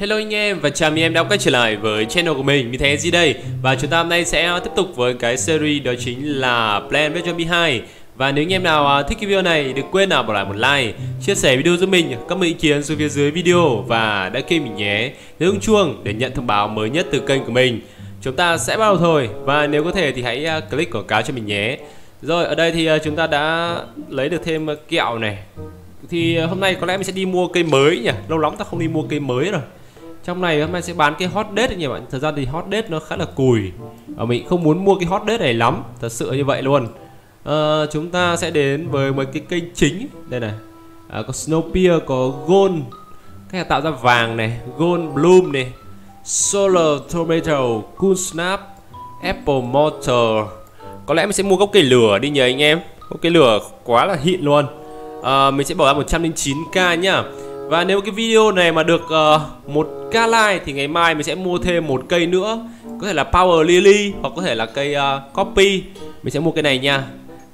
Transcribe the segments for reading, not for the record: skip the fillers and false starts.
Hello anh em và chào mừng em đã quay trở lại với channel của mình, mình thấy gì đây. Và chúng ta hôm nay sẽ tiếp tục với cái series đó chính là Plants vs Zombies 2. Và nếu anh em nào thích cái video này đừng quên là bỏ lại một like, chia sẻ video giúp mình, comment ý kiến xuống phía dưới video và đăng ký mình nhé, nhấn chuông để nhận thông báo mới nhất từ kênh của mình. Chúng ta sẽ bắt đầu thôi và nếu có thể thì hãy click quảng cáo cho mình nhé. Rồi, ở đây thì chúng ta đã lấy được thêm kẹo này. Thì hôm nay có lẽ mình sẽ đi mua cây mới nhỉ, lâu lắm ta không đi mua cây mới rồi. Trong này hôm nay sẽ bán cái hot date nhỉ bạn. Thật ra thì hot date nó khá là cùi và mình không muốn mua cái hot date này lắm, thật sự như vậy luôn. Chúng ta sẽ đến với mấy cái cây chính đây này. Có Snowpear, có Gold, cái tạo ra vàng này, Gold Bloom này, Solar Tomato, Cool Snap, Apple Motor. Có lẽ mình sẽ mua gốc cây lửa đi nhờ anh em. Gốc cây lửa quá là hịn luôn. Mình sẽ bỏ ra 109k nhá. Và nếu cái video này mà được 1k like thì ngày mai mình sẽ mua thêm một cây nữa, có thể là Power Lily hoặc có thể là cây Copy. Mình sẽ mua cây này nha.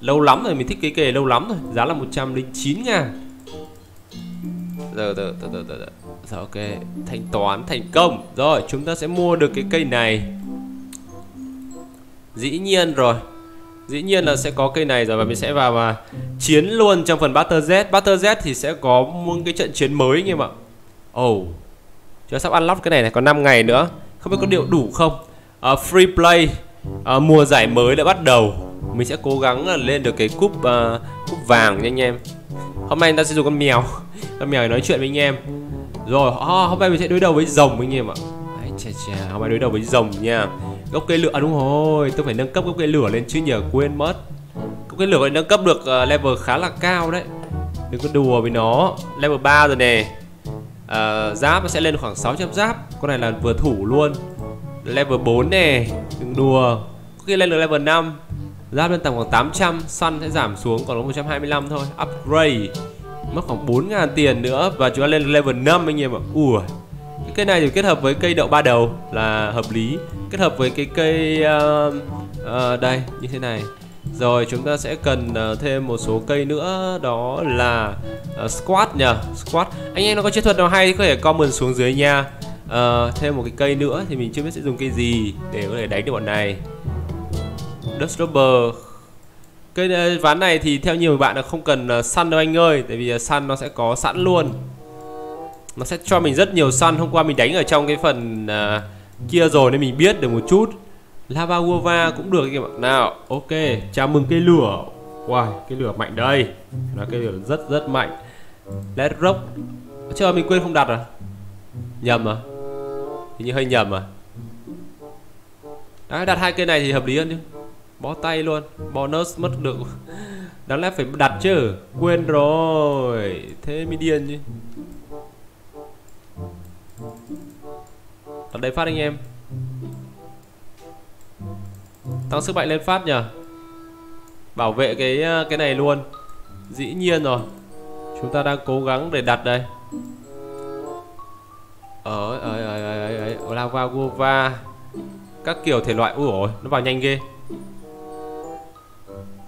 Lâu lắm rồi, mình thích cái cây này lâu lắm rồi. Giá là 109 ngàn. Rồi ok, thanh toán thành công. Rồi chúng ta sẽ mua được cái cây này. Dĩ nhiên rồi, dĩ nhiên là sẽ có cây này rồi. Và mình sẽ vào mà chiến luôn trong phần BATTLEZ. BATTLEZ thì sẽ có một cái trận chiến mới anh em ạ. Oh, chúng ta sắp unlock cái này này, còn 5 ngày nữa. Không biết có điều đủ không. Free play, mùa giải mới đã bắt đầu. Mình sẽ cố gắng lên được cái cúp vàng nha anh em. Hôm nay ta sẽ dùng con mèo. Con mèo nói chuyện với anh em. Rồi, hôm nay mình sẽ đối đầu với rồng anh em ạ. Hôm nay đối đầu với rồng nha. Gốc cây lửa, đúng rồi, tôi phải nâng cấp gốc cây lửa lên chứ nhờ, quên mất. Gốc cây lửa này nâng cấp được level khá là cao đấy. Đừng có đùa với nó. Level 3 rồi nè. Giáp nó sẽ lên khoảng 600 giáp. Con này là vừa thủ luôn. Level 4 nè, đừng đùa. Có khi lên được level 5. Giáp lên tầm khoảng 800, săn sẽ giảm xuống còn có 125 thôi. Upgrade mất khoảng 4.000 tiền nữa và chúng ta lên level 5 anh em ạ. Ui, cây này thì kết hợp với cây đậu ba đầu là hợp lý, kết hợp với cái cây đây như thế này. Rồi chúng ta sẽ cần thêm một số cây nữa, đó là squat nhờ. Squat anh em nó có chiến thuật nào hay thì có thể comment xuống dưới nha. Thêm một cái cây nữa thì mình chưa biết sẽ dùng cây gì để có thể đánh được bọn này. Dust Robber, cây ván này thì theo nhiều bạn là không cần săn đâu anh ơi, tại vì săn nó sẽ có sẵn luôn, nó sẽ cho mình rất nhiều săn. Hôm qua mình đánh ở trong cái phần kia rồi nên mình biết được một chút. Lava guava cũng được các bạn nào. Ok, chào mừng cây lửa. Wow, cây lửa mạnh đây, là cây lửa rất mạnh. Let rock, chờ mình quên không đặt à? Nhầm à? Hình như hơi nhầm à? Đấy, đặt hai cây này thì hợp lý hơn chứ. Bó tay luôn, bonus mất được. Đáng lẽ phải đặt chứ, quên rồi, thế mới điên chứ. Đặt đầy phát anh em, tăng sức mạnh lên phát nhờ. Bảo vệ cái này luôn. Dĩ nhiên rồi, chúng ta đang cố gắng để đặt đây. Lava guava, các kiểu thể loại. Ui ôi, nó vào nhanh ghê.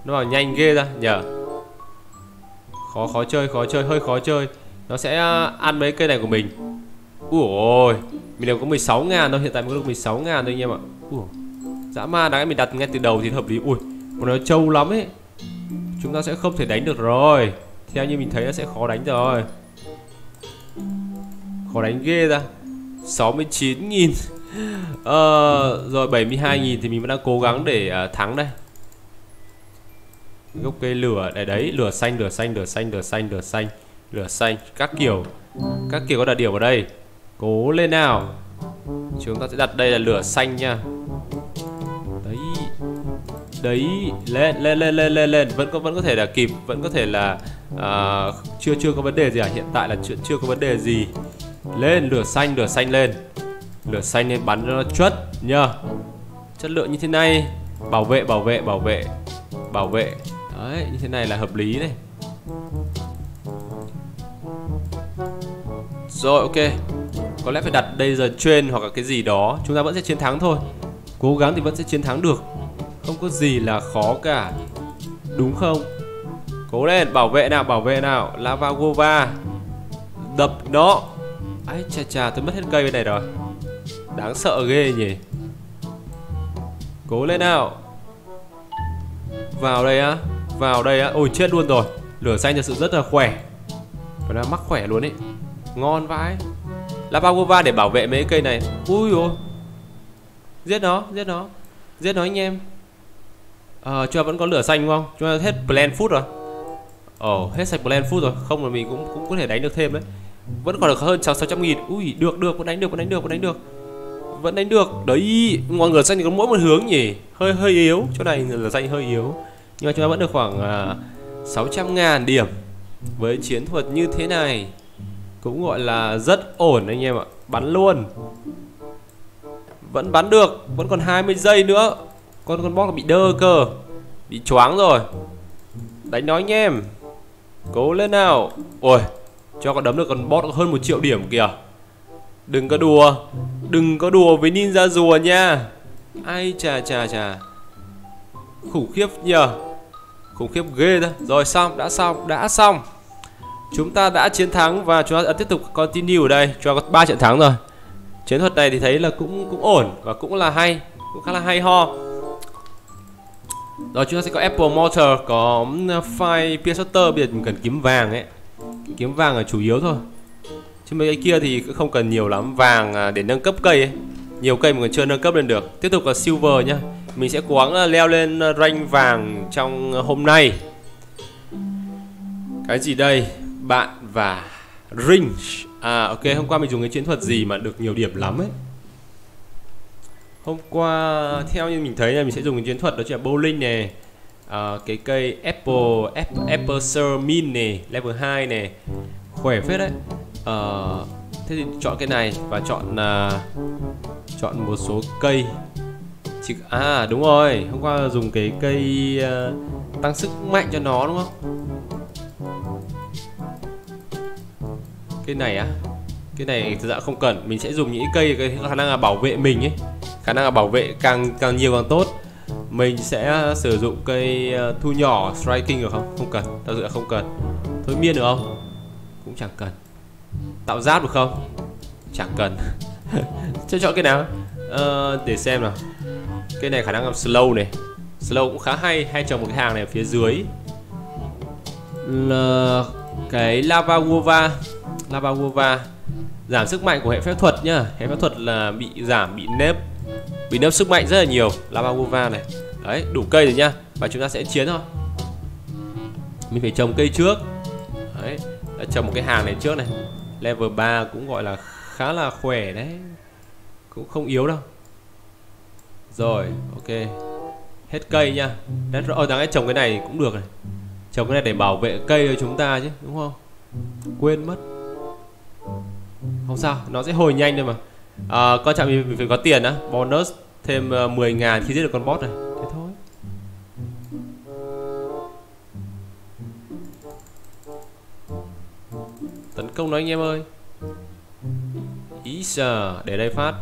Nó vào nhanh ghê ra nhờ. Khó chơi, hơi khó chơi. Nó sẽ ăn mấy cây này của mình. Ui ôi, mình đều có 16.000 thôi, hiện tại mình có được 16.000 thôi anh em ạ. Ui, dã ma, đáng lẽ mình đặt ngay từ đầu thì hợp lý. Ui, còn nó trâu lắm ấy. Chúng ta sẽ không thể đánh được rồi. Theo như mình thấy nó sẽ khó đánh rồi. Khó đánh ghê ra. 69.000. Rồi 72.000 thì mình vẫn đang cố gắng để thắng đây. Gốc cây lửa, để đấy, lửa xanh, các kiểu có đặc điểm ở đây. Cố lên nào. Chúng ta sẽ đặt đây là lửa xanh nha. Đấy. Đấy, lên. Vẫn có thể là kịp, vẫn có thể là chưa có vấn đề gì à? Hiện tại là chưa có vấn đề gì. Lên lửa xanh lên. Lửa xanh nên bắn cho nó chất nhá. Chất lượng như thế này, bảo vệ. Đấy, như thế này là hợp lý này. Rồi ok. Có lẽ phải đặt đây giờ trên hoặc là cái gì đó. Chúng ta vẫn sẽ chiến thắng thôi. Cố gắng thì vẫn sẽ chiến thắng được. Không có gì là khó cả, đúng không? Cố lên, bảo vệ nào. Lava guava, đập nó. Ấy chà chà, tôi mất hết cây bên này rồi. Đáng sợ ghê nhỉ. Cố lên nào. Vào đây á. Vào đây á. Ôi chết luôn rồi. Lửa xanh thật sự rất là khỏe. Và nó mắc khỏe luôn ấy. Ngon vãi. Lava Guava để bảo vệ mấy cây này. Ui ôi. Giết nó, giết nó. Giết nó anh em. Chưa vẫn có lửa xanh đúng không? Chúng ta hết Plant Food rồi. Hết sạch Plant Food rồi. Không là mình cũng có thể đánh được thêm đấy. Vẫn còn được hơn 600.000. Ui được, vẫn đánh được. Vẫn đánh được. Đấy, ngọn lửa xanh thì có mỗi một hướng nhỉ. Hơi yếu, chỗ này lửa xanh hơi yếu. Nhưng mà chúng ta vẫn được khoảng 600.000 điểm. Với chiến thuật như thế này cũng gọi là rất ổn anh em ạ. Bắn luôn. Vẫn bắn được, vẫn còn 20 giây nữa. Con boss bị đơ cơ. Bị choáng rồi. Đánh nó anh em. Cố lên nào. Ôi, cho con đấm được con boss hơn 1 triệu điểm kìa. Đừng có đùa. Đừng có đùa với ninja rùa nha. Ai chà chà chà. Khủng khiếp nhờ. Khủng khiếp ghê thôi. Rồi xong, đã xong. Chúng ta đã chiến thắng và chúng ta đã tiếp tục continue ở đây. Chúng ta có 3 trận thắng rồi. Chiến thuật này thì thấy là cũng ổn và cũng là hay. Cũng khá là hay ho. Rồi chúng ta sẽ có Apple Motor, có Fire Piercer. Bây giờ mình cần kiếm vàng ấy. Kiếm vàng là chủ yếu thôi. Chứ mấy cái kia thì cũng không cần nhiều lắm. Vàng để nâng cấp cây ấy. Nhiều cây mình còn chưa nâng cấp lên được. Tiếp tục là Silver nhá. Mình sẽ cố gắng leo lên rank vàng trong hôm nay. Cái gì đây? Bạn và Ring. Ok, hôm qua mình dùng cái chiến thuật gì mà được nhiều điểm lắm ấy. Hôm qua theo như mình thấy là mình sẽ dùng cái chiến thuật đó chính là bowling này, cái cây apple sir min này, level 2 này, khỏe phết đấy. Thế thì chọn cái này và chọn một số cây. Đúng rồi, hôm qua dùng cái cây tăng sức mạnh cho nó đúng không? Cái này á, cái này thực ra không cần, mình sẽ dùng những cây khả năng là bảo vệ mình ấy. Khả năng là bảo vệ càng nhiều càng tốt. Mình sẽ sử dụng cây thu nhỏ striking được không? Không cần, thật sự không cần. Thôi miên được không? Cũng chẳng cần. Tạo giáp được không? Chẳng cần. Chứ chọn cái nào? Để xem nào. Cái này khả năng làm slow này. Slow cũng khá hay, hay trồng một cái hàng này ở phía dưới. Là cái lava guava. Lava guava giảm sức mạnh của hệ phép thuật nhá. Hệ phép thuật là bị giảm, bị nếp sức mạnh rất là nhiều. Lava guava này. Đấy, đủ cây rồi nhá. Và chúng ta sẽ chiến thôi. Mình phải trồng cây trước. Đấy, trồng một cái hàng này trước này. Level 3 cũng gọi là khá là khỏe đấy. Cũng không yếu đâu. Rồi, ok. Hết cây nha. Ôi, đáng lẽ trồng cái này cũng được này. Trồng cái này để bảo vệ cây cho chúng ta chứ, đúng không? Quên mất. Không sao, nó sẽ hồi nhanh thôi mà. Quan trọng mình phải có tiền á. Bonus thêm 10.000 khi giết được con boss này. Thế thôi. Tấn công nó anh em ơi. Ý sờ. Để đây phát.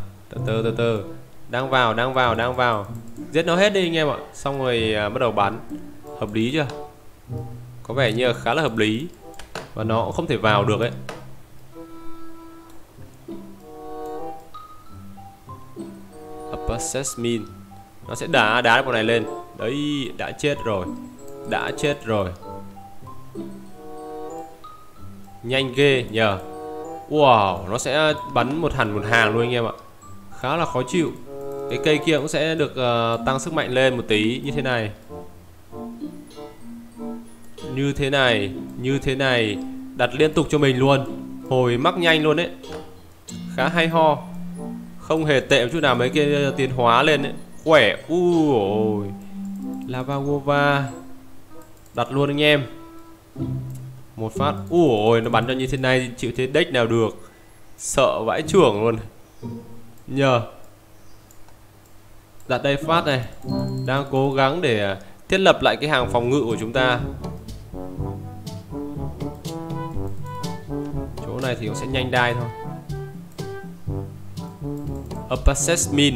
Từ từ. Đang vào. Giết nó hết đi anh em ạ. Xong rồi bắt đầu bắn. Hợp lý chưa? Có vẻ như là khá là hợp lý. Và nó cũng không thể vào được ấy. Assessment. Nó sẽ đá bọn này lên. Đấy, đã chết rồi. Nhanh ghê nhờ. Wow, nó sẽ bắn một hàng luôn anh em ạ. Khá là khó chịu. Cái cây kia cũng sẽ được tăng sức mạnh lên một tí. Như thế này. Đặt liên tục cho mình luôn. Hồi mắc nhanh luôn đấy. Khá hay ho. Không hề tệ một chút nào mấy cái tiến hóa lên ấy. Khỏe. Ui. Lava guava. Đặt luôn anh em. Một phát. Ui, nó bắn cho như thế này thì chịu thế đếch nào được. Sợ vãi chưởng luôn. Nhờ. Đặt đây phát này. Đang cố gắng để thiết lập lại cái hàng phòng ngự của chúng ta. Chỗ này thì cũng sẽ nhanh đai thôi. Assessment.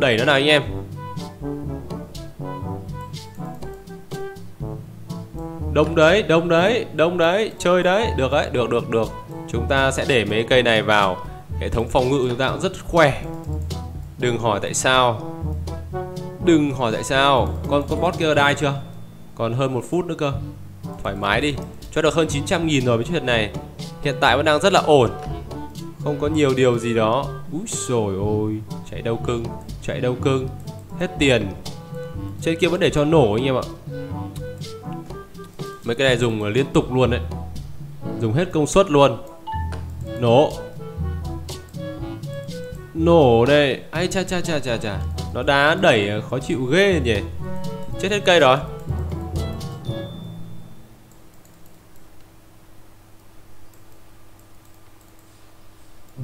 Đẩy nó nào anh em. Đông đấy. Chơi đấy. Được đấy. Được. Chúng ta sẽ để mấy cây này vào hệ thống phòng ngự của chúng ta cũng rất khỏe. Đừng hỏi tại sao, đừng hỏi tại sao. Con bot kia đai chưa? Còn hơn 1 phút nữa cơ. Thoải mái đi. Cho được hơn 900.000 rồi với chuyện này. Hiện tại vẫn đang rất là ổn, không có nhiều điều gì đó. Úi dồi ôi, chạy đâu cưng, chạy đâu cưng. Hết tiền. Trên kia vẫn để cho nổ anh em ạ. Mấy cái này dùng liên tục luôn đấy, dùng hết công suất luôn. Nổ, nổ đây. Ai cha cha cha cha cha, nó đá đẩy khó chịu ghê nhỉ. Chết hết cây rồi.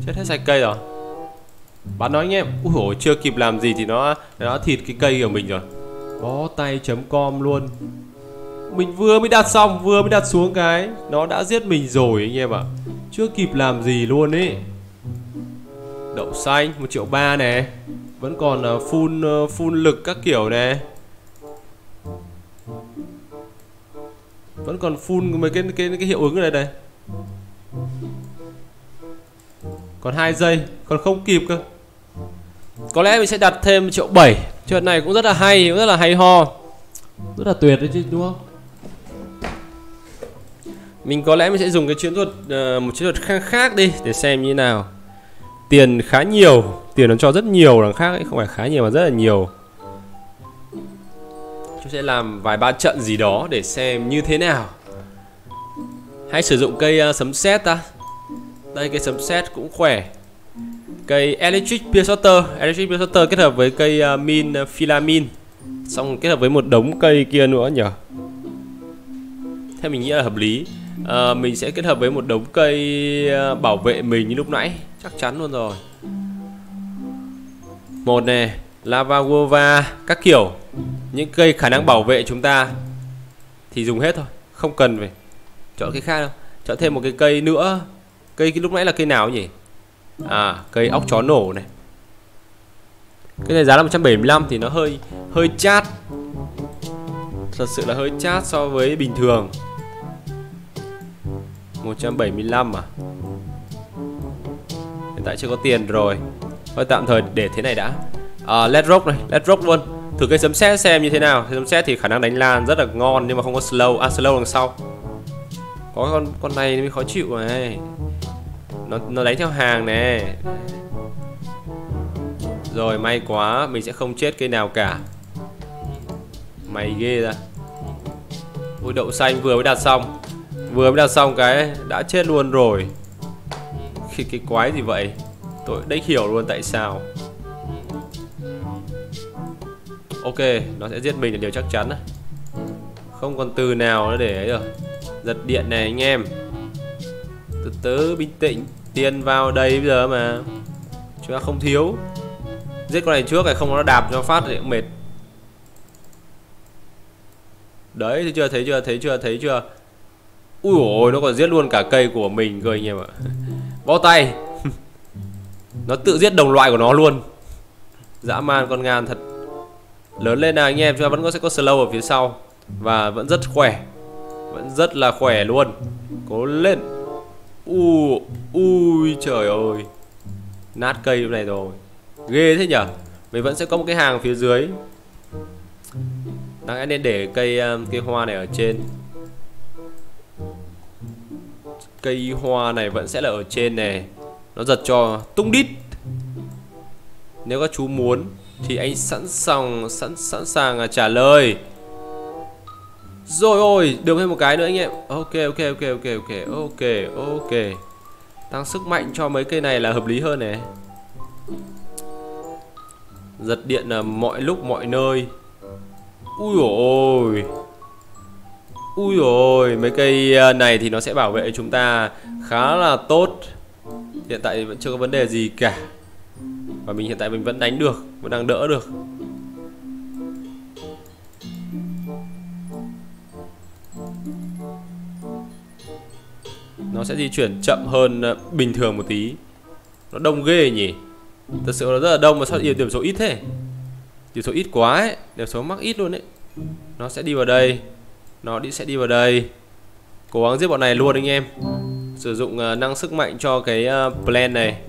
Chết hết sạch cây rồi. Bắn nó anh em. Úi dồi, chưa kịp làm gì thì nó đã thịt cái cây của mình rồi. Bó tay.com luôn. Mình vừa mới đặt xong, vừa mới đặt xuống cái nó đã giết mình rồi anh em ạ. Chưa kịp làm gì luôn ý. Đậu xanh 1.300.000 này. Vẫn còn full lực các kiểu này. Vẫn còn full mấy cái hiệu ứng này đây. Còn 2 giây, còn không kịp cơ. Có lẽ mình sẽ đặt thêm 1.700.000. Chuyện này cũng rất là hay, cũng rất là hay ho. Rất là tuyệt đấy chứ, đúng không? Mình có lẽ mình sẽ dùng cái chiến thuật một chiến thuật khác đi để xem như thế nào. Tiền khá nhiều, tiền nó cho rất nhiều đằng khác ấy, không phải khá nhiều mà rất là nhiều. Chúng sẽ làm vài ba trận gì đó để xem như thế nào. Hãy sử dụng cây sấm sét ta. Đây cây sấm sét cũng khỏe. Cây electric pulsator kết hợp với cây min filamin, xong kết hợp với một đống cây kia nữa nhỉ. Theo mình nghĩ là hợp lý. Mình sẽ kết hợp với một đống cây bảo vệ mình như lúc nãy, chắc chắn luôn rồi. Một này, lava guava các kiểu, những cây khả năng bảo vệ chúng ta thì dùng hết thôi, không cần phải chọn cái khác đâu. Chọn thêm một cái cây nữa. Cây lúc nãy là cây nào nhỉ? À, cây óc chó nổ này. Cái này giá là 175 thì nó hơi chát. Thật sự là hơi chát so với bình thường. 175 à? Hiện tại chưa có tiền rồi. Thôi tạm thời để thế này đã. Led rock này, led rock luôn. Thử cây sấm sét xem như thế nào. Cây sấm sét thì khả năng đánh lan rất là ngon nhưng mà không có slow. À, slow đằng sau. Có con này mới khó chịu này. Nó đánh theo hàng nè. Rồi may quá, mình sẽ không chết cây nào cả. Mày ghê ra. Ôi đậu xanh vừa mới đặt xong. Vừa mới đặt xong cái đã chết luôn rồi. Cái quái gì vậy? Tôi đếch hiểu luôn tại sao. Ok, nó sẽ giết mình là điều chắc chắn. Không còn từ nào nữa để ấy rồi. Giật điện này anh em. Từ từ bình tĩnh. Tiền vào đây bây giờ mà. Chúng ta không thiếu. Giết con này trước này, không nó đạp cho phát thì cũng mệt. Đấy, thấy chưa, thấy chưa, thấy chưa, thấy chưa. Ui dồi ôi, nó còn giết luôn cả cây của mình cơ anh em ạ. Bó tay. Nó tự giết đồng loại của nó luôn. Dã man con ngan thật. Lớn lên nào anh em, chúng ta vẫn có sẽ có slow ở phía sau. Và vẫn rất khỏe. Vẫn rất là khỏe luôn. Cố lên. Ui trời ơi. Nát cây này rồi. Ghê thế nhở. Mình vẫn sẽ có một cái hàng phía dưới. Đáng lẽ nên để cây hoa này ở trên. Cây hoa này vẫn sẽ là ở trên này. Nó giật cho tung đít. Nếu các chú muốn thì anh sẵn sàng trả lời. Rồi ôi, được thêm một cái nữa anh em. Ok. Tăng sức mạnh cho mấy cây này là hợp lý hơn này. Giật điện là mọi lúc mọi nơi. Ui dồi ôi. Ui dồi ôi, mấy cây này thì nó sẽ bảo vệ chúng ta khá là tốt. Hiện tại vẫn chưa có vấn đề gì cả. Và mình hiện tại mình vẫn đánh được, vẫn đang đỡ được. Nó sẽ di chuyển chậm hơn bình thường một tí. Nó đông ghê nhỉ. Thật sự nó rất là đông mà sao điểm số ít thế. Điểm số ít quá ấy. Điểm số mắc ít luôn ấy. Nó sẽ đi vào đây. Nó sẽ đi vào đây. Cố gắng giết bọn này luôn anh em. Sử dụng năng sức mạnh cho cái Plant này.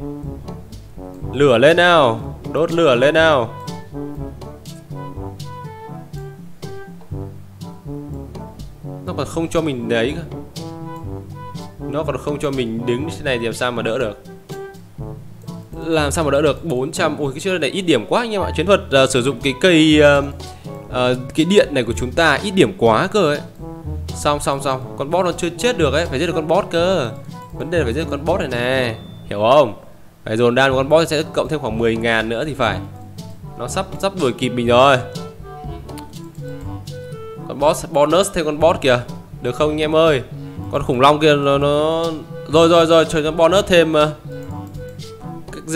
Lửa lên nào. Đốt lửa lên nào. Nó còn không cho mình đấy cơ. Nó còn không cho mình đứng như thế này thì làm sao mà đỡ được. Làm sao mà đỡ được. 400. Ôi cái chiếc này ít điểm quá anh em ạ. Chiến thuật sử dụng cái cây cái điện này của chúng ta ít điểm quá cơ ấy. Xong con boss nó chưa chết được ấy. Phải giết được con boss cơ. Vấn đề là phải giết được con boss này nè. Hiểu không? Phải dồn đan con boss sẽ cộng thêm khoảng 10.000 nữa thì phải. Nó sắp đuổi kịp mình rồi. Con boss bonus thêm con boss kìa. Được không anh em ơi? Con khủng long kia nó... Rồi cho con bonus thêm.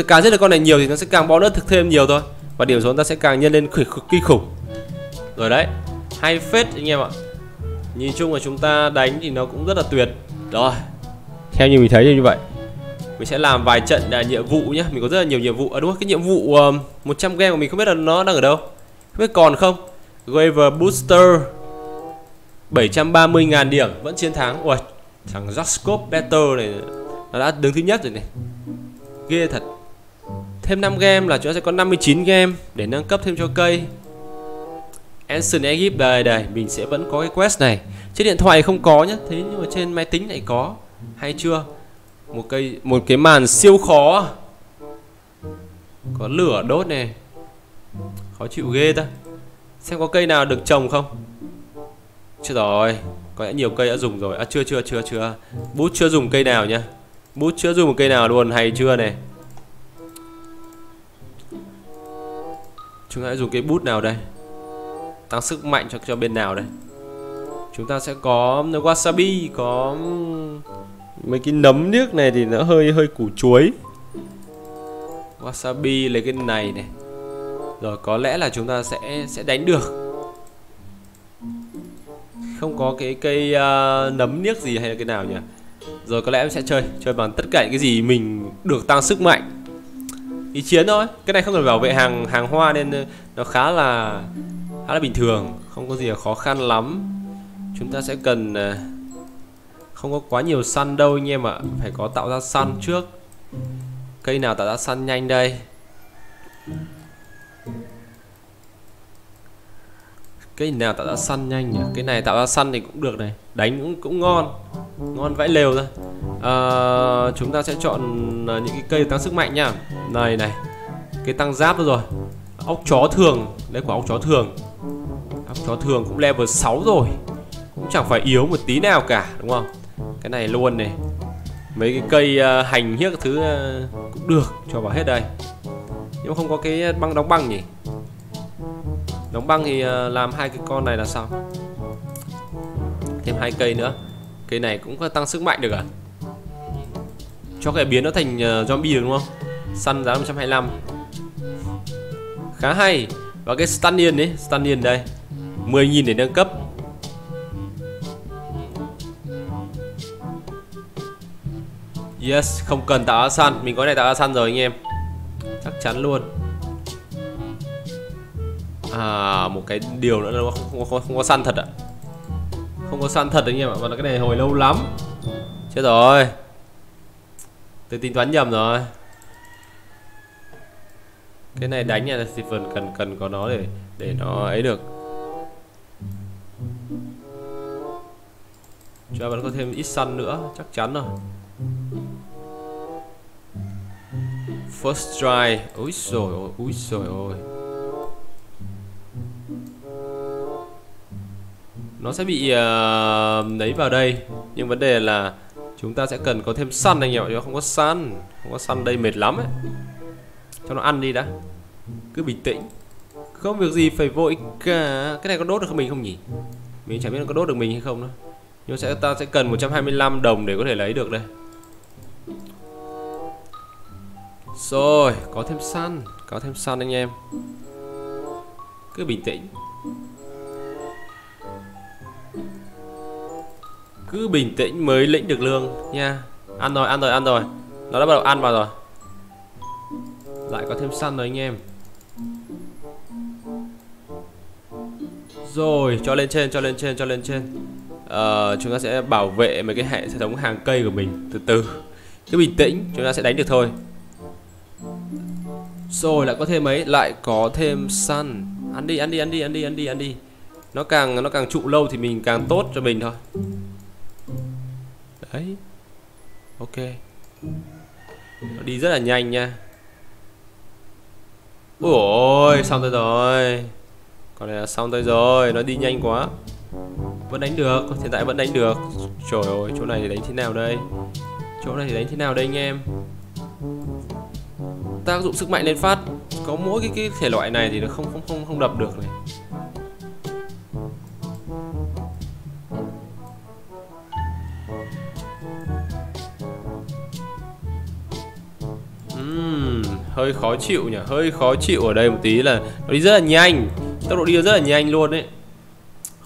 Càng giết được con này nhiều thì nó sẽ càng bonus thực thêm nhiều thôi. Và điểm số chúng ta sẽ càng nhân lên kinh khủng. Rồi đấy. Hay phết anh em ạ. Nhìn chung là chúng ta đánh thì nó cũng rất là tuyệt. Rồi. Theo như mình thấy như vậy. Mình sẽ làm vài trận nhiệm vụ nhé. Mình có rất là nhiều nhiệm vụ. À đúng rồi, cái nhiệm vụ 100 game của mình không biết là nó đang ở đâu. Không biết còn không. Wave Booster 730.000 điểm. Vẫn chiến thắng. Ui, thằng Jacob Better này nó đã đứng thứ nhất rồi này. Ghê thật. Thêm 5 game là chúng ta sẽ có 59 game để nâng cấp thêm cho cây. Ancient Egypt đây, mình sẽ vẫn có cái quest này. Trên điện thoại không có nhá, thế nhưng mà trên máy tính lại có. Hay chưa? Một cái màn siêu khó. Có lửa đốt này. Khó chịu ghê ta. Xem có cây nào được trồng không? Chưa rồi, có lẽ nhiều cây đã dùng rồi. À chưa. Bút chưa dùng cây nào nhá. Bút chưa dùng một cây nào luôn, hay chưa này. Chúng ta hãy dùng cái bút nào đây. Tăng sức mạnh cho bên nào đây. Chúng ta sẽ có wasabi, có mấy cái nấm nước này thì nó hơi củ chuối. Wasabi lấy cái này này. Rồi có lẽ là chúng ta sẽ đánh được. Không có cái cây nấm niếc gì hay là cái nào nhỉ. Rồi có lẽ em sẽ chơi bằng tất cả những cái gì mình được tăng sức mạnh. Ý chiến thôi. Cái này không cần bảo vệ hàng hoa nên nó khá là bình thường, không có gì là khó khăn lắm. Chúng ta sẽ cần không có quá nhiều săn đâu anh em ạ. Phải có tạo ra săn trước. Cây nào tạo ra săn nhanh đây? Cây nào tạo ra săn nhanh nhỉ? Cái này tạo ra săn thì cũng được này. Đánh cũng ngon. Ngon vãi lều ra. Chúng ta sẽ chọn những cái cây tăng sức mạnh nhá. Này. Cây tăng giáp đó rồi. Ốc chó thường. Đấy, quả ốc chó thường. Ốc chó thường cũng level 6 rồi. Cũng chẳng phải yếu một tí nào cả, đúng không? Cái này luôn này. Mấy cái cây hành hiếc thứ cũng được. Cho vào hết đây. Nhưng không có cái băng đóng băng nhỉ. Đóng băng thì làm hai cái con này là sao? Thêm hai cây nữa. Cây này cũng có tăng sức mạnh được à? Cho cái biến nó thành zombie được đúng không? Săn giá 125. Khá hay. Và cái Stanion đấy, Stanion đây 10.000 để nâng cấp. Yes, không cần tạo ra săn. Mình có này tạo ra săn rồi anh em. Chắc chắn luôn. À, một cái điều nữa là không có săn thật ạ. Không có săn thật anh em ạ. Và cái này hồi lâu lắm. Chết rồi. Tôi tính toán nhầm rồi. Cái này đánh là Stephen cần có nó để nó ấy được. Cho vẫn có thêm ít săn nữa, chắc chắn rồi. First try. Úi rồi. Nó sẽ bị lấy vào đây. Nhưng vấn đề là chúng ta sẽ cần có thêm săn anh em ạ. Không có săn đây mệt lắm ấy. Cho nó ăn đi đã. Cứ bình tĩnh. Không việc gì phải vội cả. Cái này có đốt được mình không nhỉ? Mình chẳng biết nó có đốt được mình hay không nữa. Nhưng ta sẽ cần 125 đồng để có thể lấy được đây. Rồi, có thêm săn anh em. Cứ bình tĩnh. Cứ bình tĩnh mới lĩnh được lương nha. Ăn rồi. Nó đã bắt đầu ăn vào rồi. Lại có thêm săn rồi anh em. Rồi, cho lên trên. chúng ta sẽ bảo vệ mấy cái hệ thống hàng cây của mình từ từ, cứ bình tĩnh chúng ta sẽ đánh được thôi. Rồi lại có thêm mấy, lại có thêm săn. Ăn đi, ăn đi, ăn đi, ăn đi, ăn đi, ăn đi. Nó càng trụ lâu thì mình càng tốt cho mình thôi. Đấy. Ok. Nó đi rất là nhanh nha. Ôi, xong tới rồi. Còn này là xong tới rồi, nó đi nhanh quá. Vẫn đánh được, hiện tại vẫn đánh được. Trời ơi, chỗ này thì đánh thế nào đây? Chỗ này thì đánh thế nào đây anh em? Tác dụng sức mạnh lên phát. Có mỗi cái thể loại này thì nó không đập được này. Hơi khó chịu nhỉ, hơi khó chịu ở đây một tí là nó đi rất là nhanh, tốc độ đi rất là nhanh luôn đấy.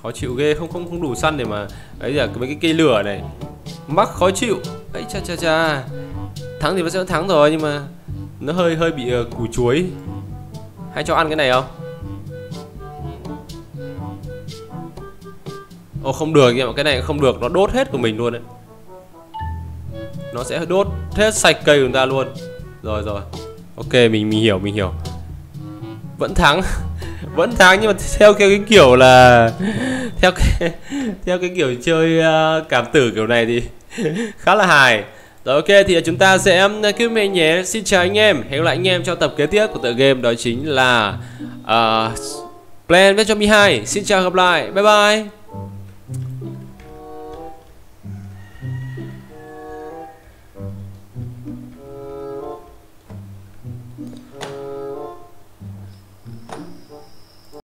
Khó chịu ghê, không đủ săn để mà ấy là mấy cái cây lửa này. Mắc khó chịu. Ấy cha cha cha. Thắng thì nó sẽ thắng rồi nhưng mà nó hơi bị củ chuối. Hãy cho ăn cái này không? Ồ không được anh em ạ, cái này không được, nó đốt hết của mình luôn đấy. Nó sẽ đốt hết sạch cây của chúng ta luôn. Rồi rồi. Ok, mình hiểu. Vẫn thắng. Vẫn thắng nhưng mà theo cái kiểu là theo cái kiểu chơi cảm tử kiểu này thì khá là hài. Rồi ok, thì chúng ta sẽ kết mình nhé. Xin chào anh em, hẹn gặp lại anh em trong tập kế tiếp của tựa game, đó chính là Plants vs Zombies 2. Xin chào, gặp lại. Bye bye.